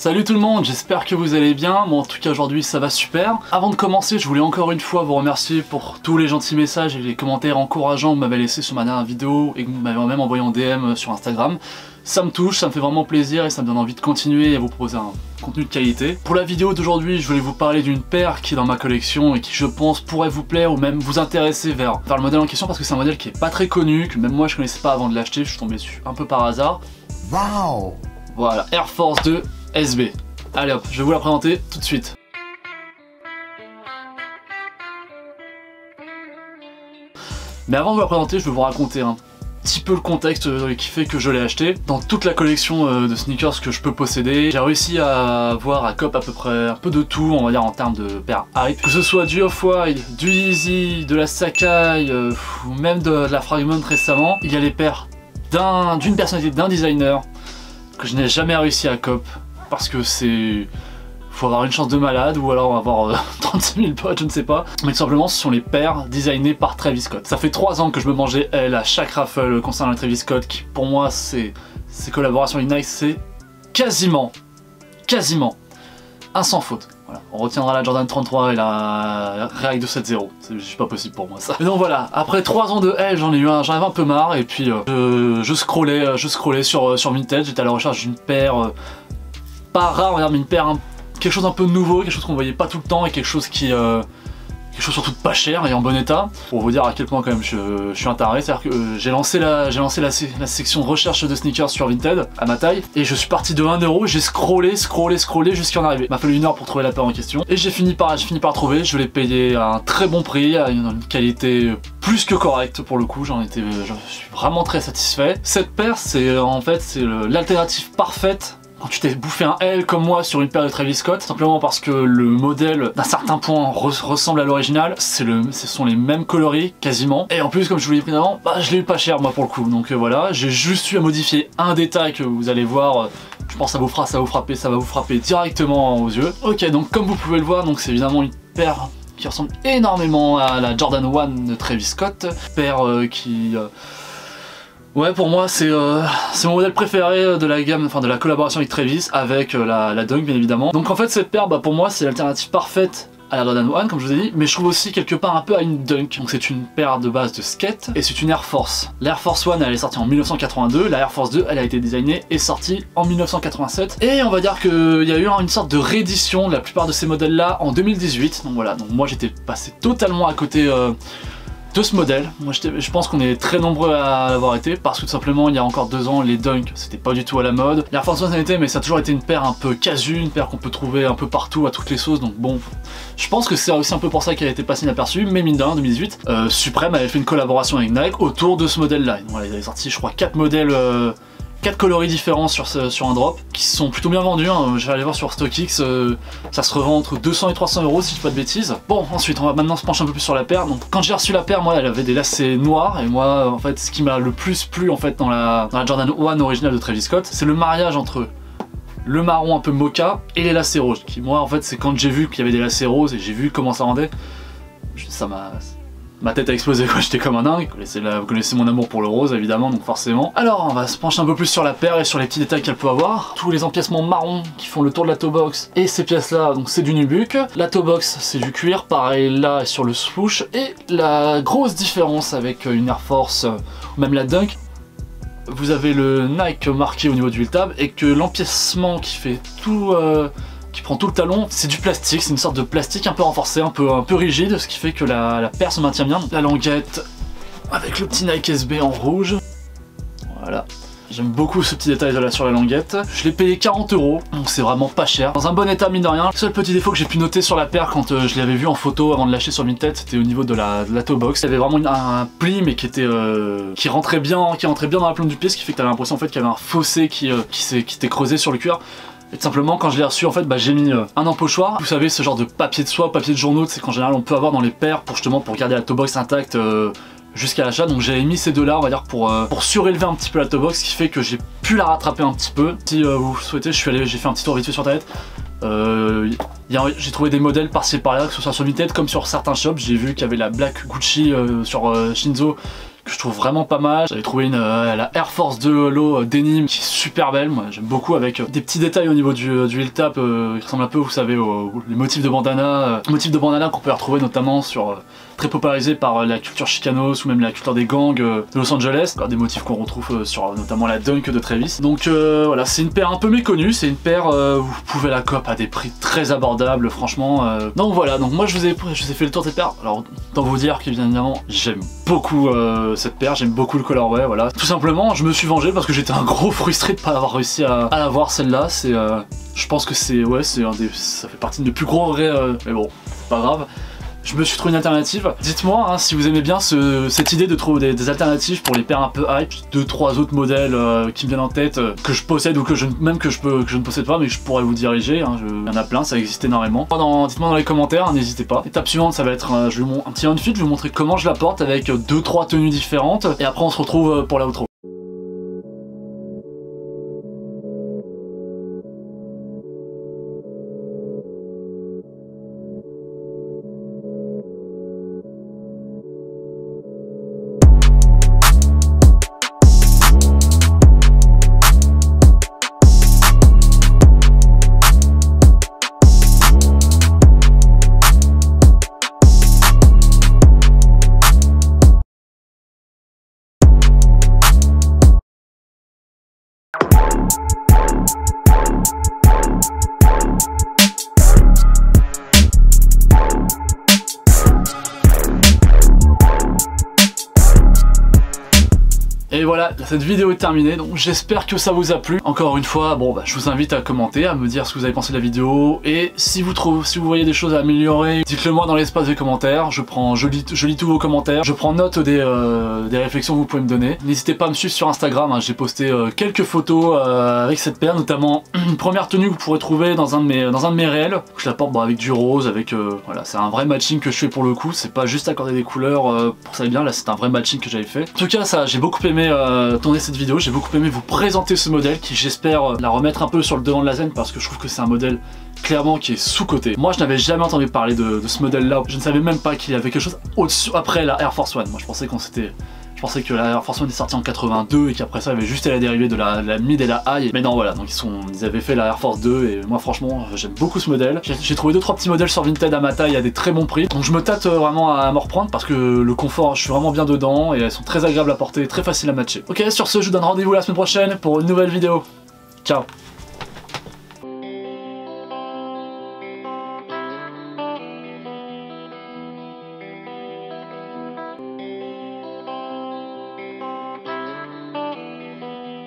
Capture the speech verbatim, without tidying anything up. Salut tout le monde, j'espère que vous allez bien. Moi en tout cas aujourd'hui ça va super. Avant de commencer, je voulais encore une fois vous remercier pour tous les gentils messages et les commentaires encourageants que vous m'avez laissés sur ma dernière vidéo et que vous m'avez même envoyé en D M sur Instagram. Ça me touche, ça me fait vraiment plaisir et ça me donne envie de continuer et à vous proposer un contenu de qualité. Pour la vidéo d'aujourd'hui, je voulais vous parler d'une paire qui est dans ma collection et qui je pense pourrait vous plaire ou même vous intéresser vers, vers le modèle en question, parce que c'est un modèle qui est pas très connu, que même moi je connaissais pas avant de l'acheter, je suis tombé dessus un peu par hasard. Waouh! Voilà, Air Force deux S B. Allez hop, je vais vous la présenter tout de suite. Mais avant de vous la présenter, je vais vous raconter un petit peu le contexte qui fait que je l'ai acheté. Dans toute la collection de sneakers que je peux posséder, j'ai réussi à voir à cop à peu près un peu de tout, on va dire en termes de paires hype. Que ce soit du Off-White, du Yeezy, de la Sakai, euh, ou même de, de la Fragment récemment, il y a les paires d'un, d'une personnalité, d'un designer que je n'ai jamais réussi à cop, parce que c'est... faut avoir une chance de malade ou alors avoir euh, trente-six mille potes, je ne sais pas. Mais tout simplement, ce sont les paires designées par Travis Scott. Ça fait trois ans que je me mangeais elle à chaque raffle concernant Travis Scott, qui pour moi, c'est ses collaborations avec Nike, c'est quasiment, quasiment un sans faute. Voilà. On retiendra la Jordan trente-trois et la React deux soixante. C'est juste pas possible pour moi ça. Et donc voilà, après trois ans de L, j'en ai eu un, j'en avais un peu marre. Et puis euh, je, je scrollais, je scrollais sur, sur Vinted, j'étais à la recherche d'une paire euh, pas rare, regarde, mais une paire un, quelque chose un peu nouveau, quelque chose qu'on voyait pas tout le temps et quelque chose qui... Euh, quelque chose surtout pas cher et en bon état. Pour vous dire à quel point quand même je, je suis un taré, c'est-à-dire que euh, j'ai lancé, la, j'ai lancé la, la section recherche de sneakers sur Vinted à ma taille et je suis parti de un euro, j'ai scrollé, scrollé, scrollé jusqu'à en arriver. Il m'a fallu une heure pour trouver la paire en question et j'ai fini par, j'ai fini par trouver. Je l'ai payé à un très bon prix, à une, une qualité plus que correcte pour le coup. J'en étais, je suis vraiment très satisfait. Cette paire, c'est en fait c'est l'alternative parfaite quand tu t'es bouffé un L comme moi sur une paire de Travis Scott, simplement parce que le modèle d'un certain point re ressemble à l'original, le, ce sont les mêmes coloris quasiment, et en plus comme je vous l'ai pris d'avant, bah, je l'ai eu pas cher moi pour le coup, donc euh, voilà, j'ai juste eu à modifier un détail que vous allez voir, euh, je pense que ça vous fera, ça vous frapper, ça va vous frapper directement aux yeux. Ok, donc comme vous pouvez le voir, donc c'est évidemment une paire qui ressemble énormément à la Jordan un de Travis Scott, paire euh, qui... Euh, ouais, pour moi c'est euh, mon modèle préféré de la gamme, enfin de la collaboration avec Travis, avec euh, la, la Dunk bien évidemment. Donc en fait cette paire, bah, pour moi c'est l'alternative parfaite à la Jordan un comme je vous ai dit, mais je trouve aussi quelque part un peu à une Dunk. Donc c'est une paire de base de skate et c'est une Air Force. L'Air Force un elle est sortie en mille neuf cent quatre-vingt-deux, la Air Force deux elle a été designée et sortie en mille neuf cent quatre-vingt-sept. Et on va dire qu'il y a eu une sorte de réédition de la plupart de ces modèles là en deux mille dix-huit. Donc voilà, donc moi j'étais passé totalement à côté... Euh, de ce modèle. Moi je pense qu'on est très nombreux à l'avoir été, parce que tout simplement il y a encore deux ans les Dunk c'était pas du tout à la mode, l'Air Force One ça l'était, mais ça a toujours été une paire un peu casu, une paire qu'on peut trouver un peu partout à toutes les sauces, donc bon je pense que c'est aussi un peu pour ça qu'elle a été passée inaperçue. Mais mine de rien, en deux mille dix-huit euh, Supreme avait fait une collaboration avec Nike autour de ce modèle là, voilà, ils avaient sorti je crois quatre modèles, euh, quatre coloris différents sur, ce, sur un drop qui sont plutôt bien vendus, hein. J'allais voir sur StockX, euh, ça se revend entre deux cents et trois cents euros si je dis pas de bêtises. Bon, ensuite on va maintenant se pencher un peu plus sur la paire. Donc quand j'ai reçu la paire, moi elle avait des lacets noirs, et moi en fait ce qui m'a le plus plu en fait dans la, dans la Jordan un originale de Travis Scott, c'est le mariage entre le marron un peu mocha et les lacets roses, qui moi en fait c'est quand j'ai vu qu'il y avait des lacets roses et j'ai vu comment ça rendait, ça m'a... ma tête a explosé quoi, j'étais comme un dingue. Vous connaissez, la, vous connaissez mon amour pour le rose évidemment, donc forcément. Alors on va se pencher un peu plus sur la paire et sur les petits détails qu'elle peut avoir. Tous les empiècements marron qui font le tour de la toe box et ces pièces là, donc c'est du nubuck. La toe box c'est du cuir, pareil là sur le swoosh. Et la grosse différence avec une Air Force ou même la Dunk, vous avez le Nike marqué au niveau du heel tab, et que l'empiècement qui fait tout... Euh, qui prend tout le talon, c'est du plastique, c'est une sorte de plastique un peu renforcé, un peu, un peu rigide, ce qui fait que la, la paire se maintient bien. La languette avec le petit Nike S B en rouge, voilà, j'aime beaucoup ce petit détail de là sur la languette. Je l'ai payé quarante euros, donc c'est vraiment pas cher, dans un bon état mine de rien. Le seul petit défaut que j'ai pu noter sur la paire quand euh, je l'avais vu en photo avant de lâcher sur Vinted, c'était au niveau de la, de la toe box. Il y avait vraiment une, un, un pli mais qui était euh, qui rentrait bien, qui rentrait bien dans la plombe du pied, ce qui fait que t'avais l'impression en fait qu'il y avait un fossé qui euh, qui s'était creusé sur le cuir. Et tout simplement quand je l'ai reçu en fait bah, j'ai mis euh, un empochoir. Vous savez ce genre de papier de soie, papier de journaux, c'est qu'en général on peut avoir dans les paires pour justement pour garder la toe box intacte euh, jusqu'à l'achat. Donc j'avais mis ces deux là on va dire pour, euh, pour surélever un petit peu la toe box, ce qui fait que j'ai pu la rattraper un petit peu. Si euh, vous souhaitez, je suis allé, j'ai fait un petit tour vite fait sur internet. Euh, j'ai trouvé des modèles par-ci par-là, que ce soit sur Vinted comme sur certains shops. J'ai vu qu'il y avait la Black Gucci euh, sur euh, Shinzo, que je trouve vraiment pas mal. J'avais trouvé une euh, la Air Force deux Holo euh, denim qui est super belle, moi j'aime beaucoup, avec euh, des petits détails au niveau du, du heel tap euh, qui ressemble un peu, vous savez, aux, aux, les motifs de bandana, euh, motifs de bandana qu'on peut retrouver notamment sur euh, très popularisé par euh, la culture chicanos ou même la culture des gangs euh, de Los Angeles, des motifs qu'on retrouve euh, sur euh, notamment la dunk de Travis. Donc euh, voilà, c'est une paire un peu méconnue, c'est une paire euh, où vous pouvez la cop à des prix très abordables, franchement. Euh... Donc voilà, donc moi je vous ai, je vous ai fait le tour des paires. Alors autant vous dire que bien évidemment j'aime beaucoup euh, cette paire, j'aime beaucoup le colorway, voilà. Tout simplement je me suis vengé parce que j'étais un gros frustré de pas avoir réussi à, à avoir celle-là. C'est, euh, je pense que c'est, ouais, c'est un des, ça fait partie de mes plus gros regrets, euh, mais bon, pas grave. Je me suis trouvé une alternative. Dites-moi hein, si vous aimez bien ce, cette idée de trouver des, des alternatives pour les paires un peu hype. Deux, trois autres modèles euh, qui me viennent en tête, euh, que je possède ou que je, même que je, peux, que je ne possède pas, mais que je pourrais vous diriger. Hein, je, il y en a plein, ça existe énormément. Dites-moi dans les commentaires, n'hésitez pas. L'étape suivante, ça va être euh, je vais mon, un petit outfit. Je vais vous montrer comment je la porte avec deux, trois tenues différentes. Et après, on se retrouve pour la outro. Et voilà, cette vidéo est terminée, donc j'espère que ça vous a plu. Encore une fois, bon bah, je vous invite à commenter, à me dire ce que vous avez pensé de la vidéo, et si vous trouvez, si vous voyez des choses à améliorer, dites-le moi dans l'espace des commentaires. Je prends, je lis, je lis tous vos commentaires, je prends note des, euh, des réflexions que vous pouvez me donner. N'hésitez pas à me suivre sur Instagram, hein, j'ai posté euh, quelques photos euh, avec cette paire, notamment une première tenue que vous pourrez trouver dans un de mes, dans un de mes réels. Je la porte bon, avec du rose, avec euh, voilà, c'est un vrai matching que je fais pour le coup. C'est pas juste accorder des couleurs euh, pour ça, bien là, c'est un vrai matching que j'avais fait. En tout cas, ça, j'ai beaucoup aimé. Euh, tourner cette vidéo, j'ai beaucoup aimé vous présenter ce modèle qui, j'espère, euh, la remettre un peu sur le devant de la scène, parce que je trouve que c'est un modèle clairement qui est sous-coté. Moi je n'avais jamais entendu parler de, de ce modèle là, je ne savais même pas qu'il y avait quelque chose au-dessus après la Air Force One. Moi je pensais qu'on s'était... Je pensais que la Air Force One était sortie en quatre-vingt-deux et qu'après ça il y avait juste à la dérivée de la, la mid et la high. Mais non voilà, donc ils, sont, ils avaient fait la Air Force deux et moi franchement j'aime beaucoup ce modèle. J'ai trouvé deux trois petits modèles sur Vinted à ma taille à des très bons prix. Donc je me tâte vraiment à me reprendre parce que le confort, je suis vraiment bien dedans et elles sont très agréables à porter, très faciles à matcher. Ok, sur ce je vous donne rendez-vous la semaine prochaine pour une nouvelle vidéo. Ciao.